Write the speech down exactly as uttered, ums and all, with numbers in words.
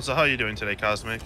So how are you doing today, Cosmic?